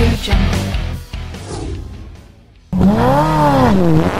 Audio Jungle.